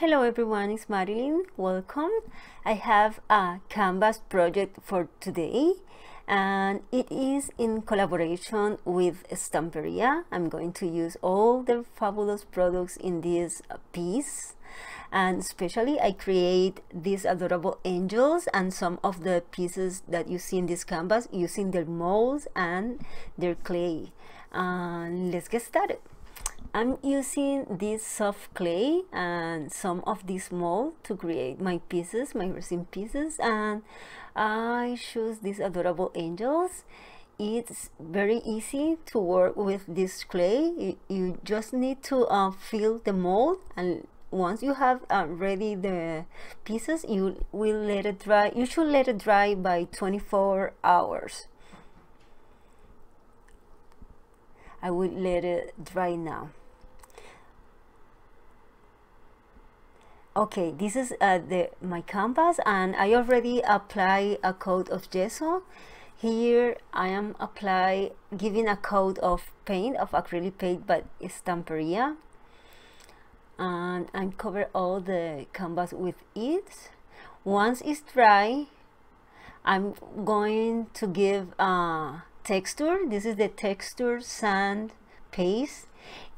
Hello everyone, it's Marilyn. Welcome. I have a canvas project for today and it is in collaboration with Stamperia. I'm going to use all the fabulous products in this piece, and especially I create these adorable angels and some of the pieces that you see in this canvas using their molds and their clay. Let's get started. I'm using this soft clay and some of this mold to create my pieces, my resin pieces, and I choose these adorable angels. It's very easy to work with this clay. You just need to fill the mold, and once you have ready the pieces, you will let it dry. You should let it dry by 24 hours. I will let it dry now. Okay, this is my canvas, and I already apply a coat of gesso. Here I am giving a coat of paint, of acrylic paint, but it's Stamperia, and I cover all the canvas with it. Once it's dry, I'm going to give texture. This is the texture sand paste.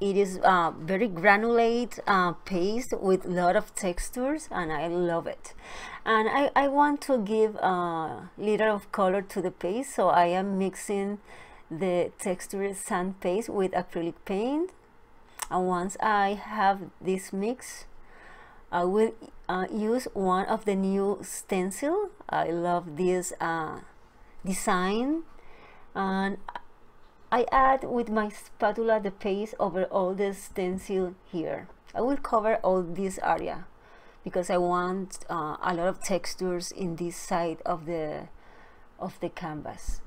It is very granulate paste with a lot of textures, and I love it. And I want to give a little of color to the paste, so I am mixing the texture sand paste with acrylic paint. And once I have this mix, I will use one of the new stencil. I love this design, and I add with my spatula the paste over all the stencil here. I will cover all this area because I want a lot of textures in this side of the canvas.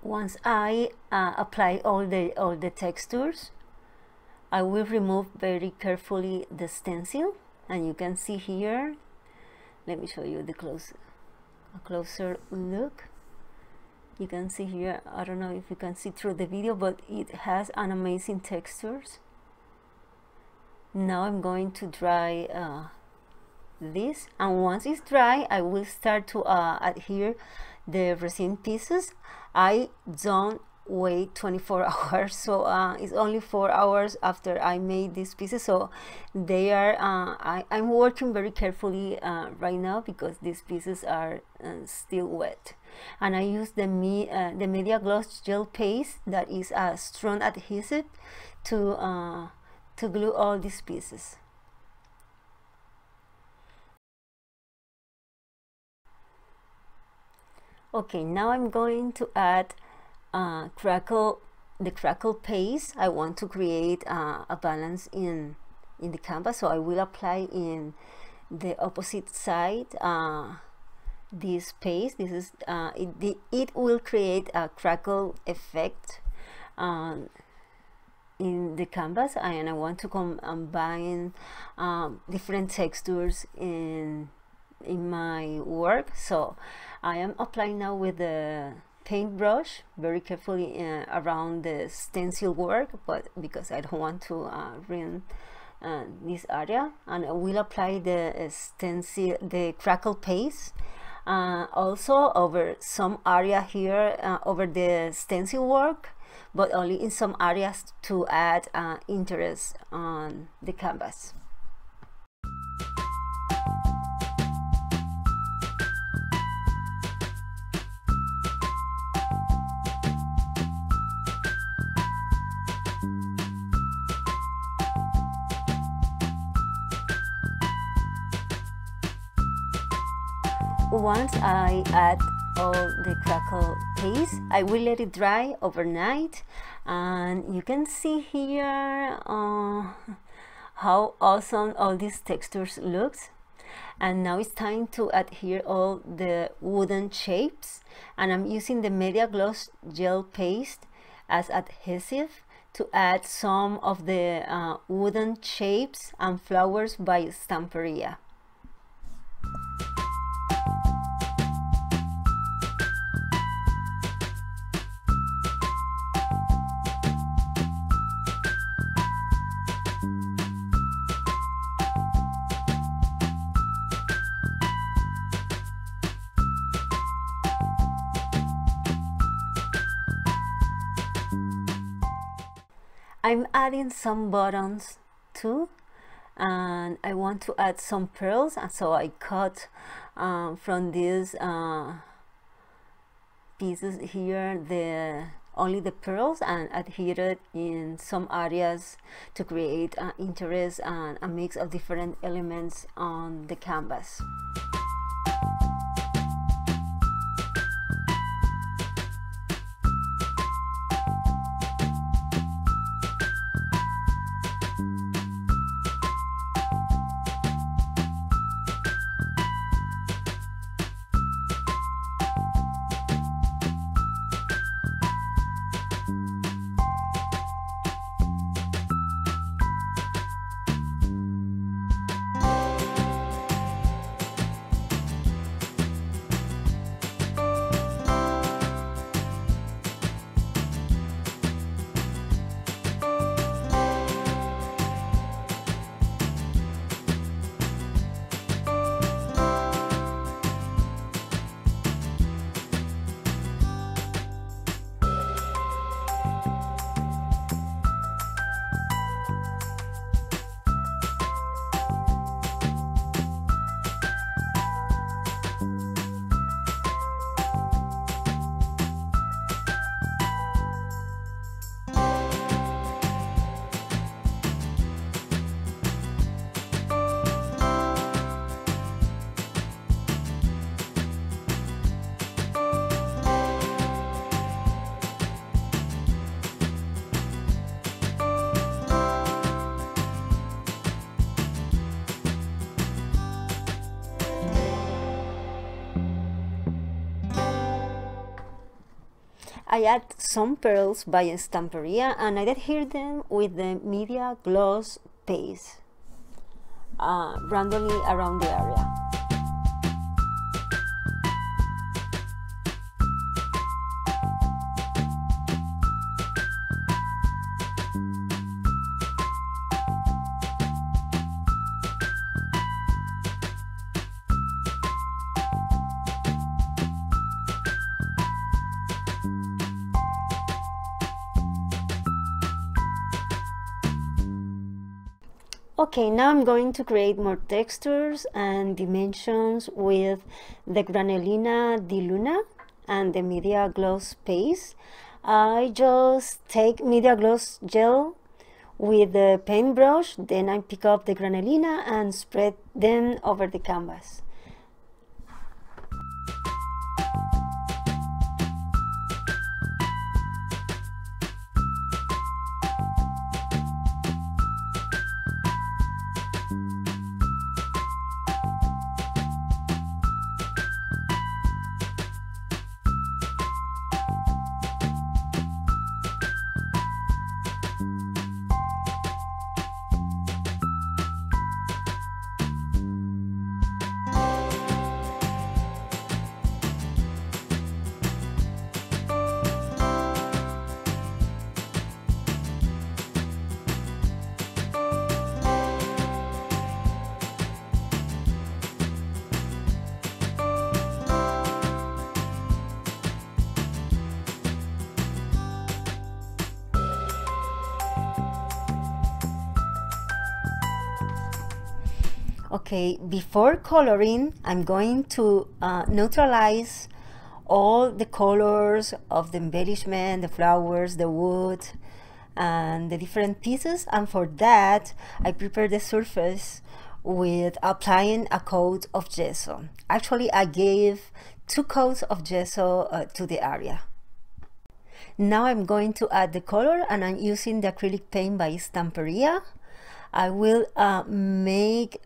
Once I apply all the textures, I will remove very carefully the stencil, and you can see here. Let me show you a closer look. You can see here. I don't know if you can see through the video, but it has an amazing textures. Now I'm going to dry this, and once it's dry, I will start to adhere the resin pieces. I don't wait 24 hours, so it's only 4 hours after I made these pieces, so they are I'm working very carefully right now because these pieces are still wet, and I use the media gloss gel paste that is a strong adhesive to glue all these pieces. Okay, now I'm going to add the crackle paste. I want to create a balance in the canvas, so I will apply in the opposite side this paste. This is it will create a crackle effect in the canvas, and I want to combine different textures in my work, so I am applying now with the paintbrush very carefully around the stencil work, but because I don't want to ruin this area, and I will apply the crackle paste also over some area here, over the stencil work, but only in some areas to add interest on the canvas. Once I add all the crackle paste, I will let it dry overnight, and you can see here how awesome all these textures looks. And now it's time to adhere all the wooden shapes, and I'm using the media gloss gel paste as adhesive to add some of the wooden shapes and flowers by Stamperia. I'm adding some buttons too, and I want to add some pearls, and so I cut from these pieces here only the pearls and adhered it in some areas to create interest and a mix of different elements on the canvas. I add some pearls by Stamperia and I adhere them with the media gloss paste randomly around the area. Okay, now I'm going to create more textures and dimensions with the Granelina di Luna and the media gloss paste. I just take media gloss gel with the paintbrush, then I pick up the Granelina and spread them over the canvas. Okay, before coloring, I'm going to neutralize all the colors of the embellishment, the flowers, the wood, and the different pieces. And for that, I prepare the surface with applying a coat of gesso. Actually, I gave 2 coats of gesso to the area. Now I'm going to add the color, and I'm using the acrylic paint by Stamperia. I will mix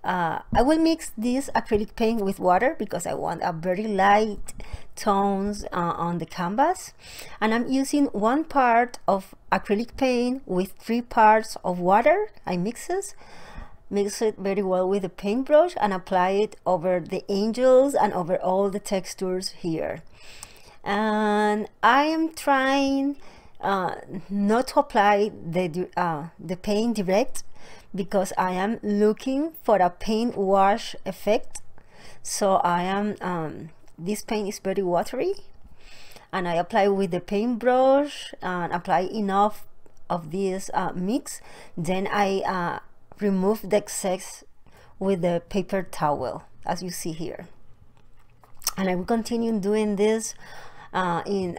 this acrylic paint with water because I want a very light tones on the canvas, and I'm using 1 part of acrylic paint with 3 parts of water. I mix it very well with a paintbrush and apply it over the angels and over all the textures here. And I am trying not to apply the paint direct because I am looking for a paint wash effect. So I am this paint is very watery, and I apply with the paintbrush and apply enough of this mix. Then I remove the excess with the paper towel, as you see here, and I will continue doing this and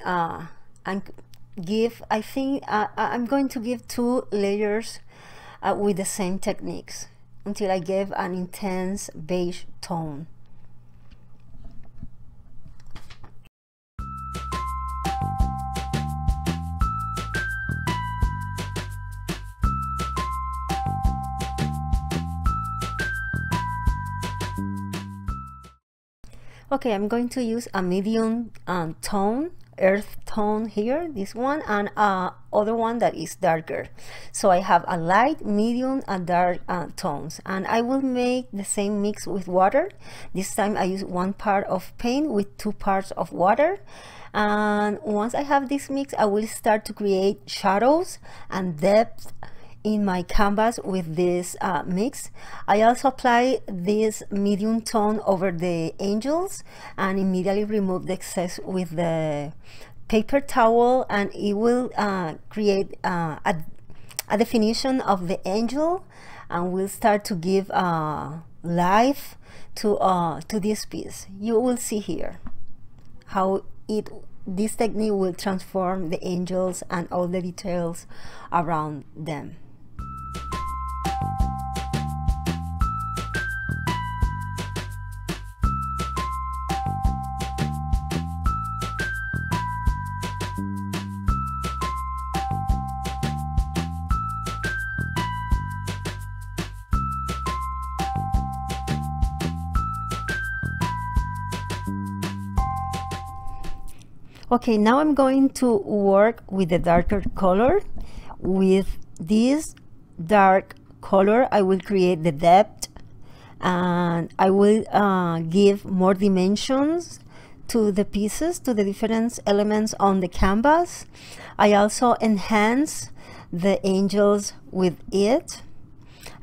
give, I think I'm going to give 2 layers with the same techniques until I give an intense beige tone. Okay, I'm going to use a medium tone, earth tone here, this one, and other one that is darker. So I have a light, medium, and dark tones, and I will make the same mix with water. This time I use 1 part of paint with 2 parts of water, and once I have this mix, I will start to create shadows and depth in my canvas with this mix. I also apply this medium tone over the angels and immediately remove the excess with the paper towel, and it will create a definition of the angel and will start to give life to this piece. You will see here how this technique will transform the angels and all the details around them. Okay, now I'm going to work with the darker color. With this dark color, I will create the depth, and I will give more dimensions to the pieces, to the different elements on the canvas. I also enhance the angels with it,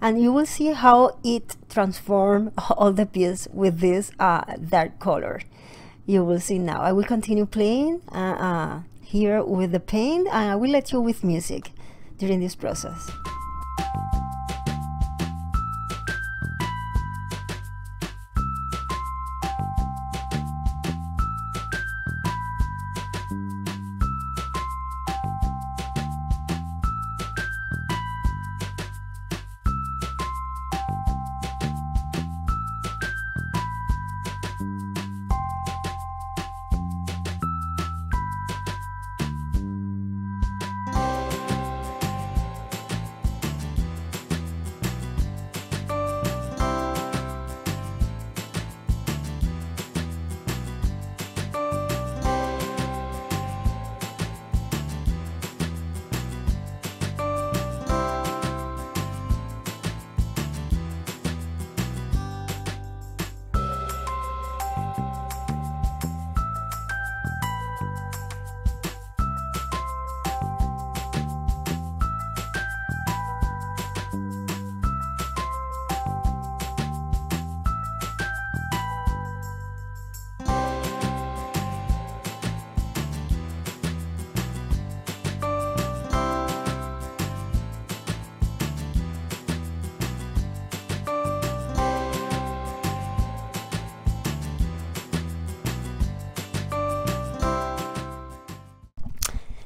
and you will see how it transforms all the pieces with this dark color. You will see now. I will continue playing here with the paint, and I will let you with music during this process.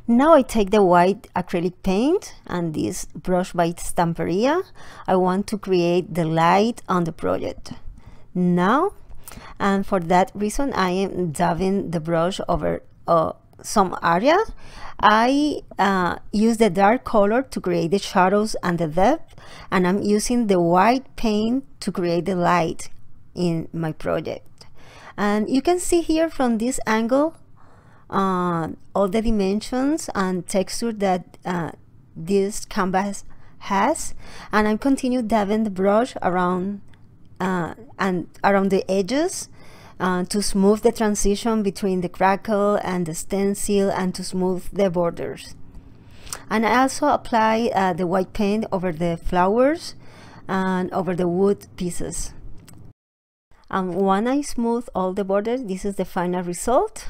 Now I take the white acrylic paint and this brush by Stamperia. I want to create the light on the project now, and for that reason I am dabbing the brush over some areas, I use the dark color to create the shadows and the depth, and I'm using the white paint to create the light in my project. And you can see here from this angle all the dimensions and texture that this canvas has, and I continue dabbing the brush around and around the edges to smooth the transition between the crackle and the stencil and to smooth the borders. And I also apply the white paint over the flowers and over the wood pieces. And when I smooth all the borders, this is the final result.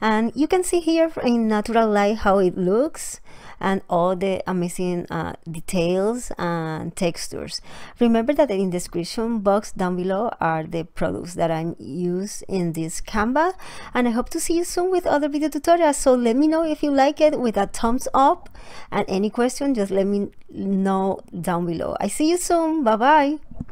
And you can see here in natural light how it looks and all the amazing details and textures. Remember that in the description box down below are the products that I use in this Canva, and I hope to see you soon with other video tutorials. So let me know if you like it with a thumbs up, and any question just let me know down below. I see you soon. Bye bye.